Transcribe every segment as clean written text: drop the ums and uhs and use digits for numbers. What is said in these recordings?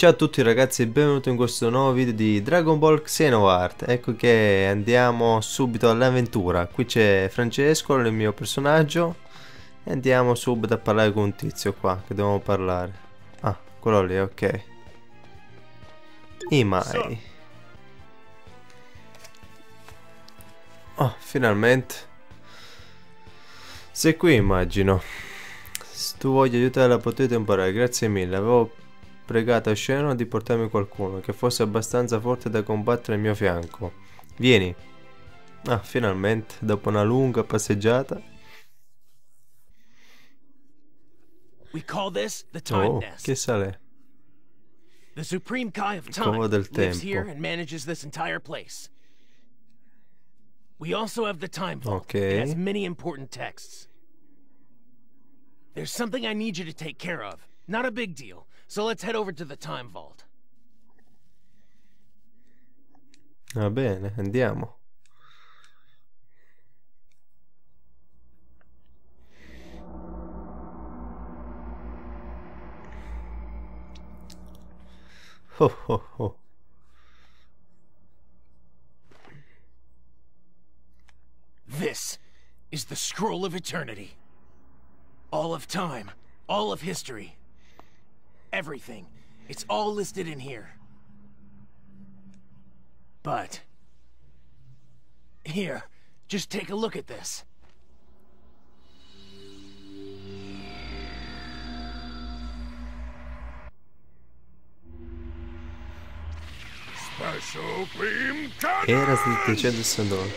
Ciao a tutti ragazzi e benvenuti in questo nuovo video di Dragon Ball Xenoverse. Ecco che andiamo subito all'avventura. Qui c'è Francesco, il mio personaggio, e andiamo subito a parlare con un tizio qua che dobbiamo parlare. Ah, quello lì, ok. Imai. Oh, finalmente. Sei qui, immagino. Se tu voglia aiutarla potete imparare, grazie mille. Avevo pregato a Shenron di portarmi qualcuno che fosse abbastanza forte da combattere al mio fianco. Vieni. Ah, finalmente, dopo una lunga passeggiata. Oh, che sale? Il Supremo Kai del tempo vive qui e manage questo intero posto. We also have the time vault. Okay. It has many important texts. There's something I need you to take care of. Not a big deal. So let's head over to the time vault. Va bene, andiamo. Ho ho ho. This is the scroll of eternity. All of time, all of history, everything. It's all listed in here. But here, just take a look at this. Special beam cannon.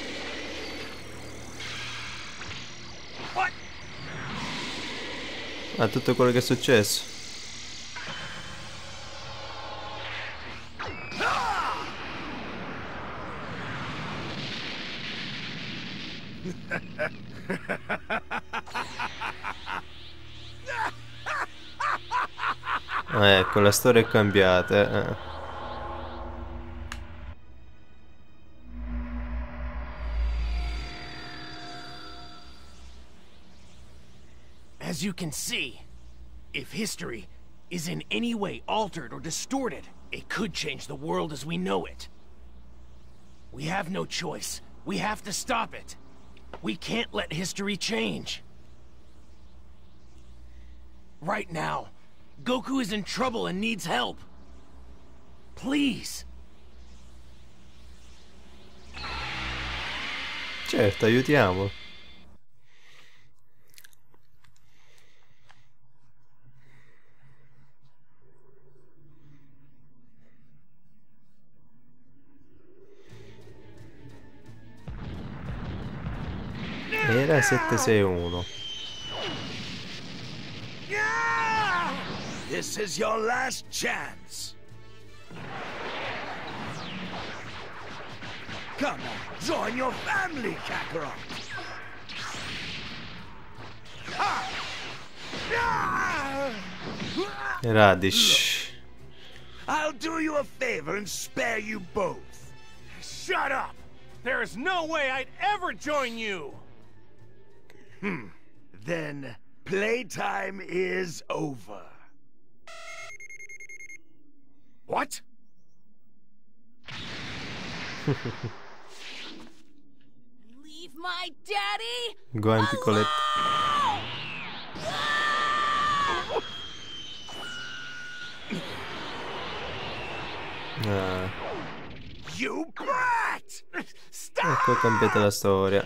Ah, tutto quello che è successo. Ecco, la storia è cambiata. As you can see, if history is in any way altered or distorted, it could change the world as we know it. We have no choice. We have to stop it. We can't let history change. Right now, Goku is in trouble and needs help. Please. Certo, aiutiamo. Era 761. This is your last chance. Come on, join your family, Kakarot. Radish. I'll do you a favor and spare you both. Shut up! There is no way I'd ever join you. Then playtime is over. What? Leave my daddy. Go and pick it. You brat! Stop! Ecco completa la storia.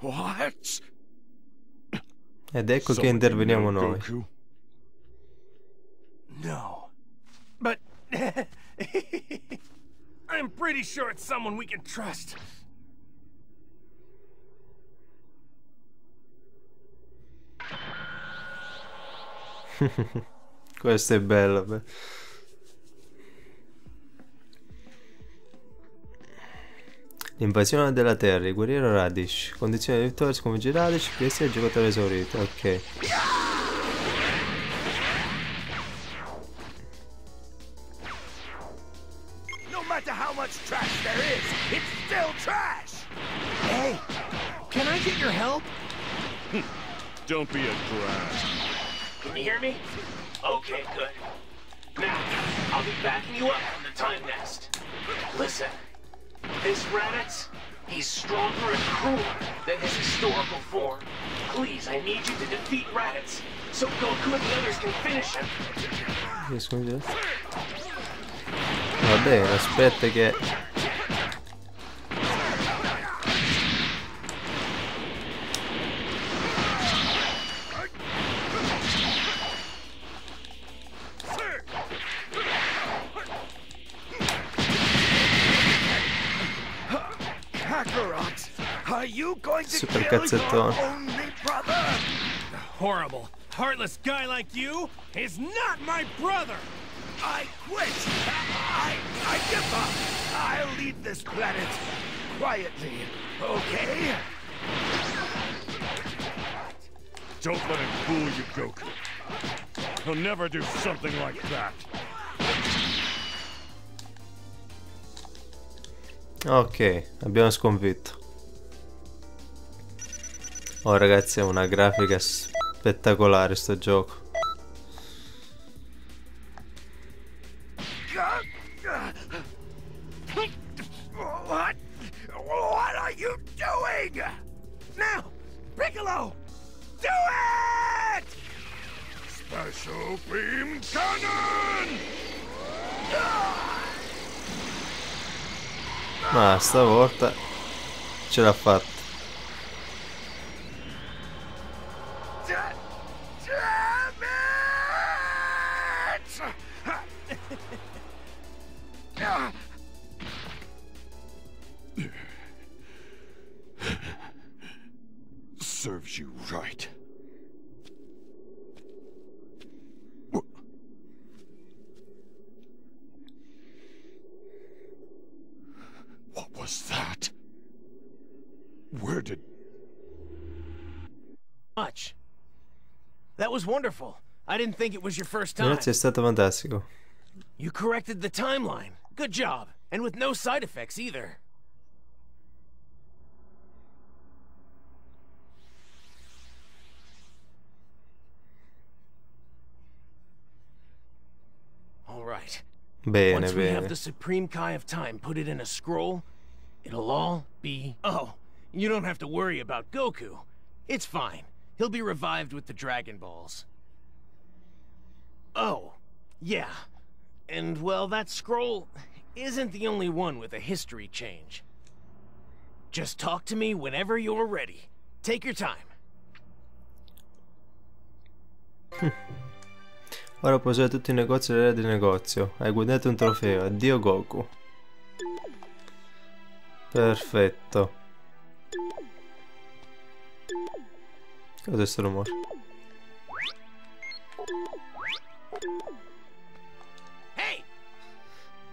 What? Ed ecco che interveniamo noi. No. But I'm pretty sure it's someone we can trust. Questo è bello, beh. L'invasione della terra, il guerriero Radish. Condizione di vittoria, sconfigge Radish, PS è il giocatore esaurito. Ok. matter how much trash there is, it's still trash! Hey, can I get your help? Don't be a drag. Can you hear me? Okay, good. Now, I'll be backing you up on the time nest. Listen, this Raditz, he's stronger and crueler than his historical form. Please, I need you to defeat Raditz, so Goku and the others can finish him. Yes, we do. Vabbè, aspetta che... Kakarot, are you going to kill your only brother? A horrible, heartless guy like you is not my brother! I quit! I give up! I'll leave this planet quietly, okay? Don't let him fool you, Goku. He'll never do something like that. Ok, abbiamo sconfitto. Oh ragazzi, è una grafica spettacolare sto gioco. What are you doing? Now, Piccolo, do it! Special beam cannon! Ma stavolta ce l'ha fatta. Serves you right. What was that? Where did... Much. That was wonderful. I didn't think it was your first time. Grazie, è stato fantastico. You corrected the timeline. Good job. And with no side effects either. Bene, once we have the Supreme Kai of Time put it in a scroll, it'll all be... Oh, you don't have to worry about Goku. It's fine. He'll be revived with the Dragon Balls. Oh, yeah. And, well, that scroll isn't the only one with a history change. Just talk to me whenever you're ready. Take your time. Ora puoi usare tutti i negozi dell'area di negozio. Hai guadagnato un trofeo. Addio Goku. Perfetto. Cos'è questo rumore?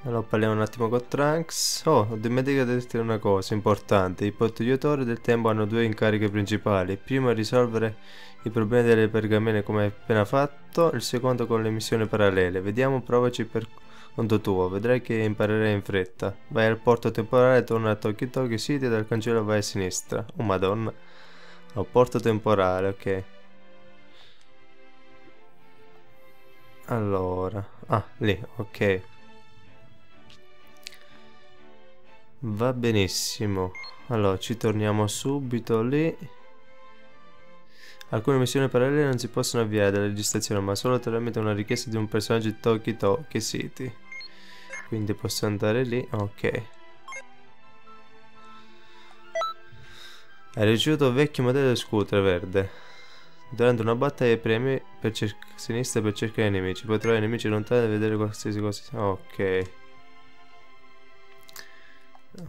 Allora parliamo un attimo con Trunks. Oh, ho dimenticato di dirti una cosa importante. I pattugliatori del tempo hanno due incarichi principali. Primo è risolvere i problemi delle pergamene come appena fatto. Il secondo con le missioni parallele. Vediamo, provaci per conto tuo. Vedrai che imparerai in fretta. Vai al porto temporale, torna a Toki Toki City e dal cancello vai a sinistra. Oh madonna. Al porto temporale, ok. Allora. Ah, lì, ok. Va benissimo. Allora ci torniamo subito lì. Alcune missioni parallele non si possono avviare dalla registrazione, ma solo tramite una richiesta di un personaggio di Toki Toki City. Quindi posso andare lì. Ok. Hai ricevuto un vecchio modello di scooter verde. Durante una battaglia premi per sinistra per cercare i nemici. Puoi trovare i nemici lontani e vedere qualsiasi cosa. Ok.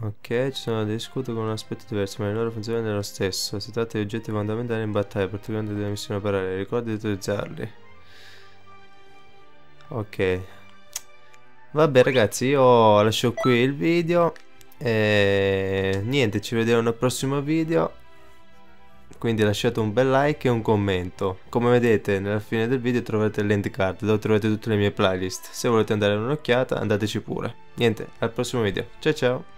Ok, ci sono dei scooter con un aspetto diverso, ma il loro funzionamento è lo stesso. Si tratta di oggetti fondamentali in battaglia, particolarmente delle missioni parallele. Ricorda di utilizzarli. Ok. Vabbè ragazzi, io lascio qui il video. E niente, ci vediamo nel prossimo video. quindi lasciate un bel like e un commento. Come vedete nella fine del video troverete l'end card dove trovate tutte le mie playlist, se volete andare a un'occhiata andateci pure. Niente, al prossimo video, ciao ciao!